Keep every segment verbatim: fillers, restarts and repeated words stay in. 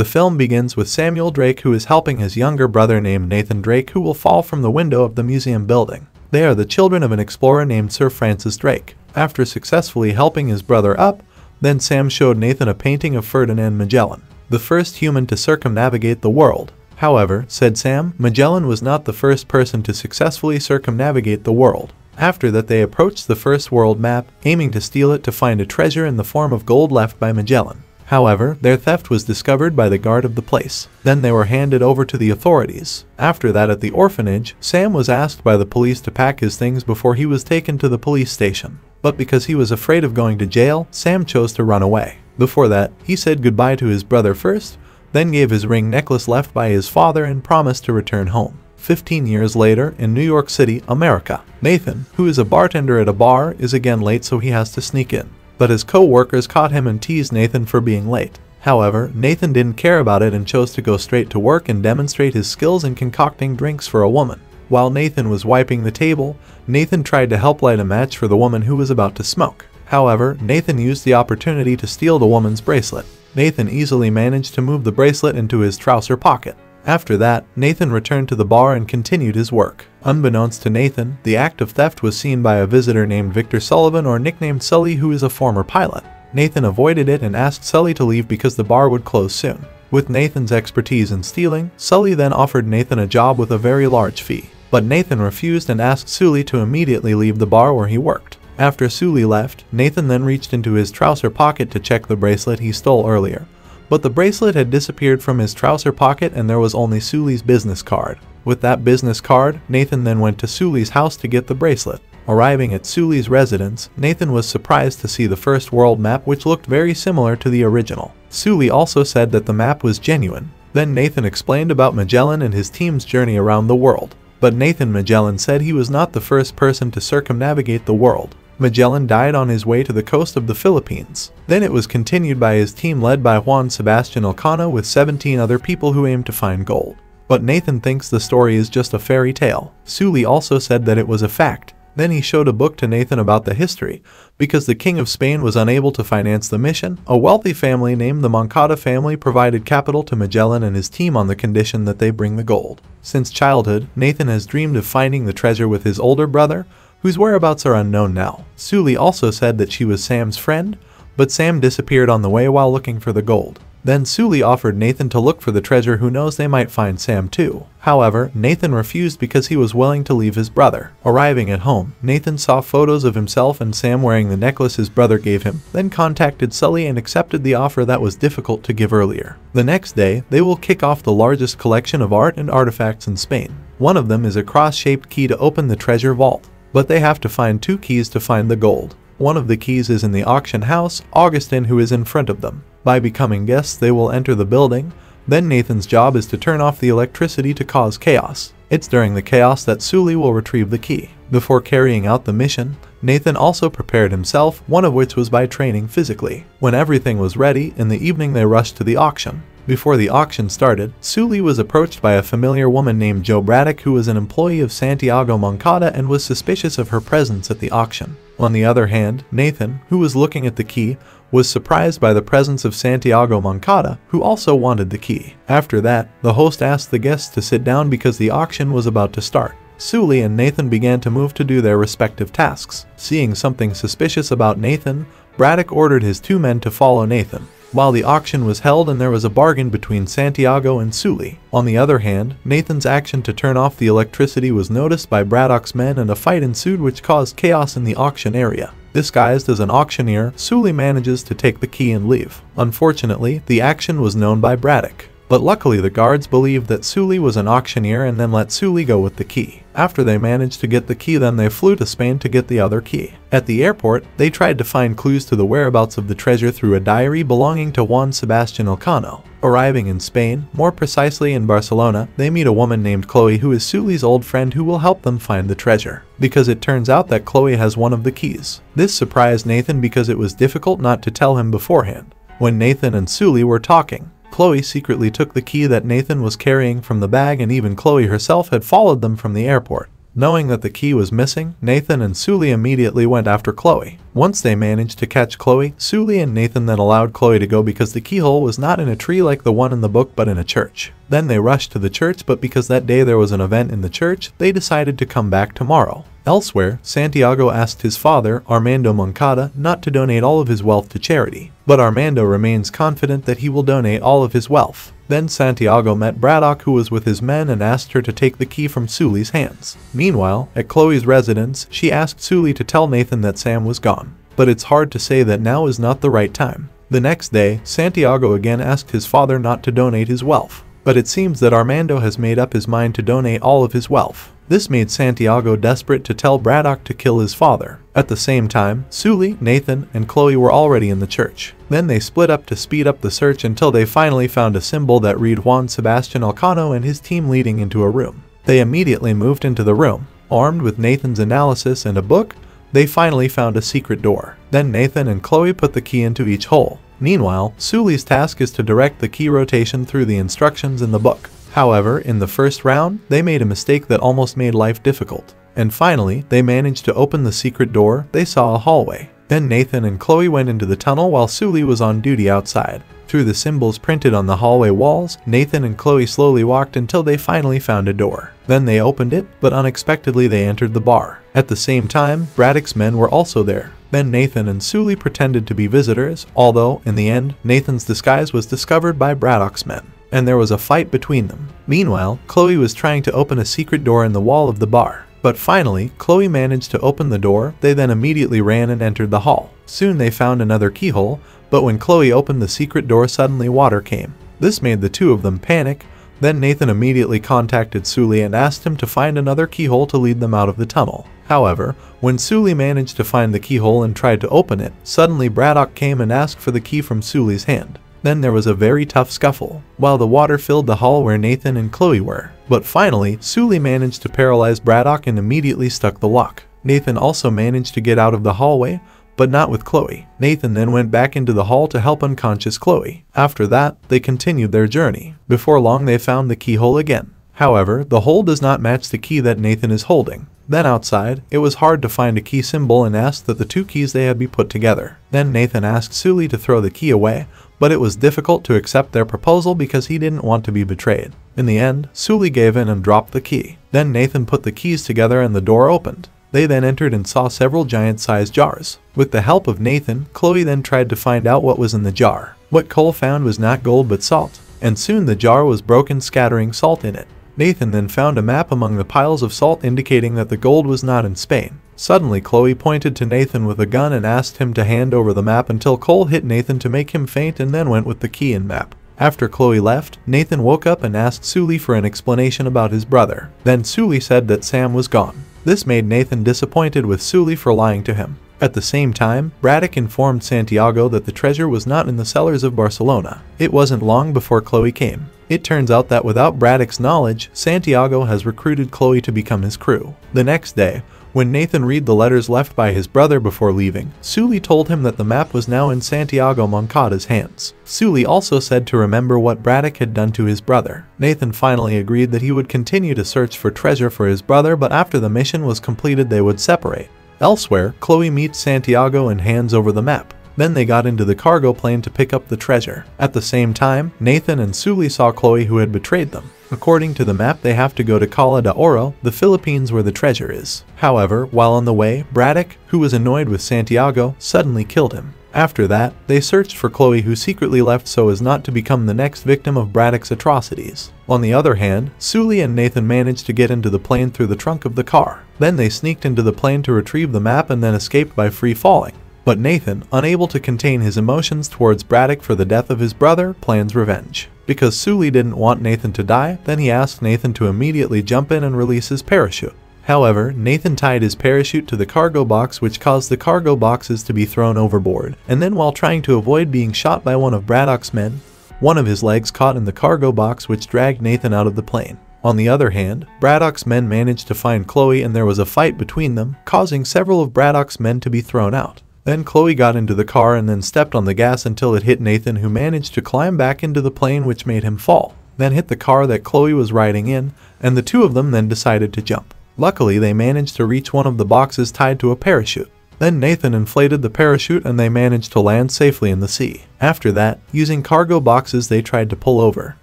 The film begins with Samuel Drake, who is helping his younger brother named Nathan Drake, who will fall from the window of the museum building. They are the children of an explorer named Sir Francis Drake. After successfully helping his brother up, then Sam showed Nathan a painting of Ferdinand Magellan, the first human to circumnavigate the world. However, said Sam, Magellan was not the first person to successfully circumnavigate the world. After that, they approached the first world map, aiming to steal it to find a treasure in the form of gold left by Magellan. However, their theft was discovered by the guard of the place. Then they were handed over to the authorities. After that, at the orphanage, Sam was asked by the police to pack his things before he was taken to the police station. But because he was afraid of going to jail, Sam chose to run away. Before that, he said goodbye to his brother first, then gave his ring necklace left by his father and promised to return home. Fifteen years later, in New York City, America, Nathan, who is a bartender at a bar, is again late, so he has to sneak in. But his co-workers caught him and teased Nathan for being late. However, Nathan didn't care about it and chose to go straight to work and demonstrate his skills in concocting drinks for a woman. While Nathan was wiping the table, Nathan tried to help light a match for the woman who was about to smoke. However, Nathan used the opportunity to steal the woman's bracelet. Nathan easily managed to move the bracelet into his trouser pocket. After that, Nathan returned to the bar and continued his work. Unbeknownst to Nathan, the act of theft was seen by a visitor named Victor Sullivan, or nicknamed Sully, who is a former pilot. Nathan avoided it and asked Sully to leave because the bar would close soon. With Nathan's expertise in stealing, Sully then offered Nathan a job with a very large fee. But Nathan refused and asked Sully to immediately leave the bar where he worked. After Sully left, Nathan then reached into his trouser pocket to check the bracelet he stole earlier. But the bracelet had disappeared from his trouser pocket and there was only Sully's business card. With that business card, Nathan then went to Sully's house to get the bracelet. Arriving at Sully's residence, Nathan was surprised to see the first world map, which looked very similar to the original. Sully also said that the map was genuine. Then Nathan explained about Magellan and his team's journey around the world. But Nathan Magellan said he was not the first person to circumnavigate the world. Magellan died on his way to the coast of the Philippines. Then it was continued by his team led by Juan Sebastian Elcano with seventeen other people who aimed to find gold. But Nathan thinks the story is just a fairy tale. Sully also said that it was a fact. Then he showed a book to Nathan about the history. Because the King of Spain was unable to finance the mission, a wealthy family named the Moncada family provided capital to Magellan and his team on the condition that they bring the gold. Since childhood, Nathan has dreamed of finding the treasure with his older brother, whose whereabouts are unknown now. Sully also said that she was Sam's friend, but Sam disappeared on the way while looking for the gold. Then Sully offered Nathan to look for the treasure, who knows, they might find Sam too. However, Nathan refused because he was willing to leave his brother. Arriving at home, Nathan saw photos of himself and Sam wearing the necklace his brother gave him, then contacted Sully and accepted the offer that was difficult to give earlier. The next day, they will kick off the largest collection of art and artifacts in Spain. One of them is a cross-shaped key to open the treasure vault. But they have to find two keys to find the gold. One of the keys is in the auction house, Augustin, who is in front of them. By becoming guests, they will enter the building. Then Nathan's job is to turn off the electricity to cause chaos. It's during the chaos that Sully will retrieve the key. Before carrying out the mission, Nathan also prepared himself, one of which was by training physically. When everything was ready, in the evening they rushed to the auction. Before the auction started, Sully was approached by a familiar woman named Joe Braddock, who was an employee of Santiago Moncada and was suspicious of her presence at the auction. On the other hand, Nathan, who was looking at the key, was surprised by the presence of Santiago Moncada, who also wanted the key. After that, the host asked the guests to sit down because the auction was about to start. Sully and Nathan began to move to do their respective tasks. Seeing something suspicious about Nathan, Braddock ordered his two men to follow Nathan. While the auction was held and there was a bargain between Santiago and Sully. On the other hand, Nathan's action to turn off the electricity was noticed by Braddock's men and a fight ensued, which caused chaos in the auction area. Disguised as an auctioneer, Sully manages to take the key and leave. Unfortunately, the action was known by Braddock. But luckily the guards believed that Sully was an auctioneer and then let Sully go with the key. After they managed to get the key, then they flew to Spain to get the other key. At the airport, they tried to find clues to the whereabouts of the treasure through a diary belonging to Juan Sebastian Elcano. Arriving in Spain, more precisely in Barcelona, they meet a woman named Chloe, who is Sully's old friend, who will help them find the treasure. Because it turns out that Chloe has one of the keys. This surprised Nathan because it was difficult not to tell him beforehand. When Nathan and Sully were talking, Chloe secretly took the key that Nathan was carrying from the bag, and even Chloe herself had followed them from the airport. Knowing that the key was missing, Nathan and Sully immediately went after Chloe. Once they managed to catch Chloe, Sully and Nathan then allowed Chloe to go because the keyhole was not in a tree like the one in the book but in a church. Then they rushed to the church, but because that day there was an event in the church, they decided to come back tomorrow. Elsewhere, Santiago asked his father, Armando Moncada, not to donate all of his wealth to charity, but Armando remains confident that he will donate all of his wealth. Then Santiago met Braddock, who was with his men, and asked her to take the key from Sully's hands. Meanwhile, at Chloe's residence, she asked Sully to tell Nathan that Sam was gone, but it's hard to say that now is not the right time. The next day, Santiago again asked his father not to donate his wealth, but it seems that Armando has made up his mind to donate all of his wealth. This made Santiago desperate to tell Braddock to kill his father. At the same time, Sully, Nathan, and Chloe were already in the church. Then they split up to speed up the search until they finally found a symbol that read Juan Sebastian Elcano and his team leading into a room. They immediately moved into the room. Armed with Nathan's analysis and a book, they finally found a secret door. Then Nathan and Chloe put the key into each hole. Meanwhile, Sully's task is to direct the key rotation through the instructions in the book. However, in the first round, they made a mistake that almost made life difficult. And finally, they managed to open the secret door. They saw a hallway. Then Nathan and Chloe went into the tunnel while Sully was on duty outside. Through the symbols printed on the hallway walls, Nathan and Chloe slowly walked until they finally found a door. Then they opened it, but unexpectedly they entered the bar. At the same time, Braddock's men were also there. Then Nathan and Sully pretended to be visitors, although, in the end, Nathan's disguise was discovered by Braddock's men, and there was a fight between them. Meanwhile, Chloe was trying to open a secret door in the wall of the bar. But finally, Chloe managed to open the door. They then immediately ran and entered the hall. Soon they found another keyhole, but when Chloe opened the secret door, suddenly water came. This made the two of them panic. Then Nathan immediately contacted Sully and asked him to find another keyhole to lead them out of the tunnel. However, when Sully managed to find the keyhole and tried to open it, suddenly Braddock came and asked for the key from Sully's hand. Then there was a very tough scuffle, while the water filled the hall where Nathan and Chloe were. But finally, Sully managed to paralyze Braddock and immediately stuck the lock. Nathan also managed to get out of the hallway, but not with Chloe. Nathan then went back into the hall to help unconscious Chloe. After that, they continued their journey. Before long, they found the keyhole again. However, the hole does not match the key that Nathan is holding. Then outside, it was hard to find a key symbol and asked that the two keys they had be put together. Then Nathan asked Sully to throw the key away, but it was difficult to accept their proposal because he didn't want to be betrayed. In the end, Sully gave in and dropped the key. Then Nathan put the keys together and the door opened. They then entered and saw several giant-sized jars. With the help of Nathan, Chloe then tried to find out what was in the jar. What Cole found was not gold but salt, and soon the jar was broken, scattering salt in it. Nathan then found a map among the piles of salt indicating that the gold was not in Spain. Suddenly, Chloe pointed to Nathan with a gun and asked him to hand over the map until Cole hit Nathan to make him faint and then went with the key and map. After Chloe left, Nathan woke up and asked Sully for an explanation about his brother. Then Sully said that Sam was gone. This made Nathan disappointed with Sully for lying to him. At the same time, Braddock informed Santiago that the treasure was not in the cellars of Barcelona. It wasn't long before Chloe came. It turns out that without Braddock's knowledge, Santiago has recruited Chloe to become his crew. The next day, when Nathan read the letters left by his brother before leaving, Sully told him that the map was now in Santiago Moncada's hands. Sully also said to remember what Braddock had done to his brother. Nathan finally agreed that he would continue to search for treasure for his brother, but after the mission was completed they would separate. Elsewhere, Chloe meets Santiago and hands over the map. Then they got into the cargo plane to pick up the treasure. At the same time, Nathan and Sully saw Chloe, who had betrayed them. According to the map, they have to go to Cala de Oro, the Philippines, where the treasure is. However, while on the way, Braddock, who was annoyed with Santiago, suddenly killed him. After that, they searched for Chloe, who secretly left so as not to become the next victim of Braddock's atrocities. On the other hand, Sully and Nathan managed to get into the plane through the trunk of the car. Then they sneaked into the plane to retrieve the map and then escaped by free falling. But Nathan, unable to contain his emotions towards Braddock for the death of his brother, plans revenge. Because Sully didn't want Nathan to die, then he asked Nathan to immediately jump in and release his parachute. However, Nathan tied his parachute to the cargo box, which caused the cargo boxes to be thrown overboard, and then while trying to avoid being shot by one of Braddock's men, one of his legs caught in the cargo box, which dragged Nathan out of the plane. On the other hand, Braddock's men managed to find Chloe and there was a fight between them, causing several of Braddock's men to be thrown out. Then Chloe got into the car and then stepped on the gas until it hit Nathan, who managed to climb back into the plane, which made him fall, then hit the car that Chloe was riding in, and the two of them then decided to jump. Luckily, they managed to reach one of the boxes tied to a parachute. Then Nathan inflated the parachute and they managed to land safely in the sea. After that, using cargo boxes they tried to pull over.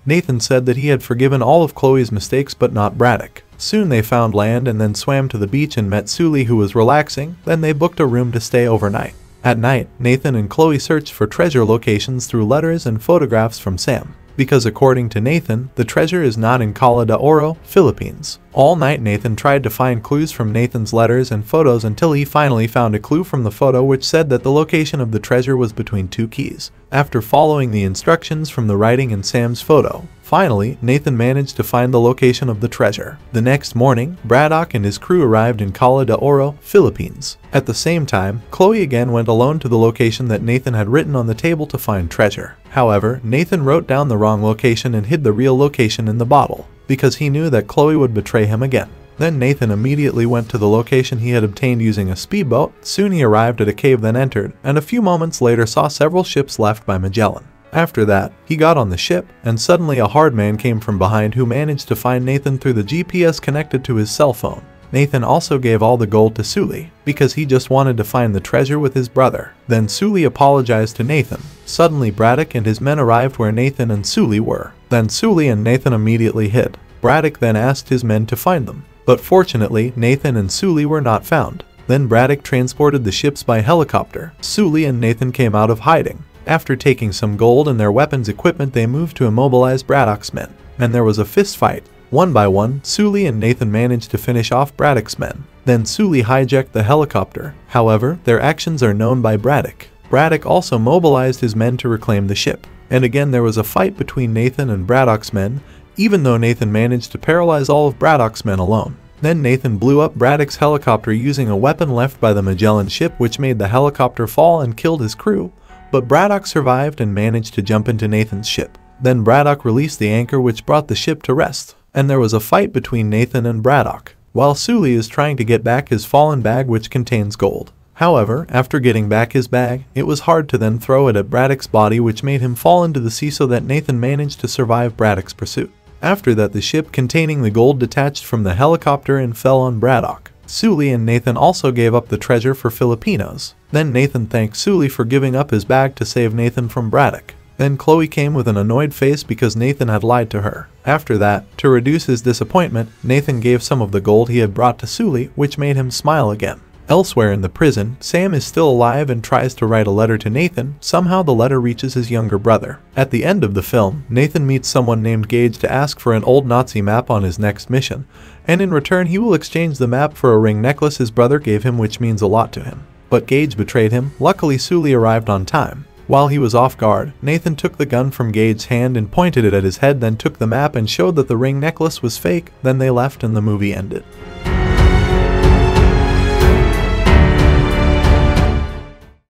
Nathan said that he had forgiven all of Chloe's mistakes but not Braddock. Soon they found land and then swam to the beach and met Sully, who was relaxing. Then they booked a room to stay overnight. At night, Nathan and Chloe searched for treasure locations through letters and photographs from Sam, because according to Nathan, the treasure is not in Cala de Oro, Philippines. All night Nathan tried to find clues from Nathan's letters and photos until he finally found a clue from the photo which said that the location of the treasure was between two keys. After following the instructions from the writing in Sam's photo, finally, Nathan managed to find the location of the treasure. The next morning, Braddock and his crew arrived in Cala de Oro, Philippines. At the same time, Chloe again went alone to the location that Nathan had written on the table to find treasure. However, Nathan wrote down the wrong location and hid the real location in the bottle, because he knew that Chloe would betray him again. Then Nathan immediately went to the location he had obtained using a speedboat. Soon he arrived at a cave, then entered, and a few moments later saw several ships left by Magellan. After that, he got on the ship, and suddenly a hard man came from behind who managed to find Nathan through the G P S connected to his cell phone. Nathan also gave all the gold to Sully, because he just wanted to find the treasure with his brother. Then Sully apologized to Nathan. Suddenly Braddock and his men arrived where Nathan and Sully were. Then Sully and Nathan immediately hid. Braddock then asked his men to find them. But fortunately, Nathan and Sully were not found. Then Braddock transported the ships by helicopter. Sully and Nathan came out of hiding. After taking some gold and their weapons equipment, they moved to immobilize Braddock's men. And there was a fist fight. One by one, Sully and Nathan managed to finish off Braddock's men. Then Sully hijacked the helicopter. However, their actions are known by Braddock. Braddock also mobilized his men to reclaim the ship. And again there was a fight between Nathan and Braddock's men, even though Nathan managed to paralyze all of Braddock's men alone. Then Nathan blew up Braddock's helicopter using a weapon left by the Magellan ship, which made the helicopter fall and killed his crew. But Braddock survived and managed to jump into Nathan's ship. Then Braddock released the anchor, which brought the ship to rest. And there was a fight between Nathan and Braddock, while Sully is trying to get back his fallen bag which contains gold. However, after getting back his bag, it was hard to then throw it at Braddock's body, which made him fall into the sea, so that Nathan managed to survive Braddock's pursuit. After that, the ship containing the gold detached from the helicopter and fell on Braddock. Sully and Nathan also gave up the treasure for Filipinos. Then Nathan thanked Sully for giving up his bag to save Nathan from Braddock. Then Chloe came with an annoyed face because Nathan had lied to her. After that, to reduce his disappointment, Nathan gave some of the gold he had brought to Sully, which made him smile again. Elsewhere in the prison, Sam is still alive and tries to write a letter to Nathan. Somehow the letter reaches his younger brother. At the end of the film, Nathan meets someone named Gage to ask for an old Nazi map on his next mission, and in return he will exchange the map for a ring necklace his brother gave him, which means a lot to him. But Gage betrayed him. Luckily Sully arrived on time. While he was off guard, Nathan took the gun from Gage's hand and pointed it at his head, then took the map and showed that the ring necklace was fake. Then they left and the movie ended.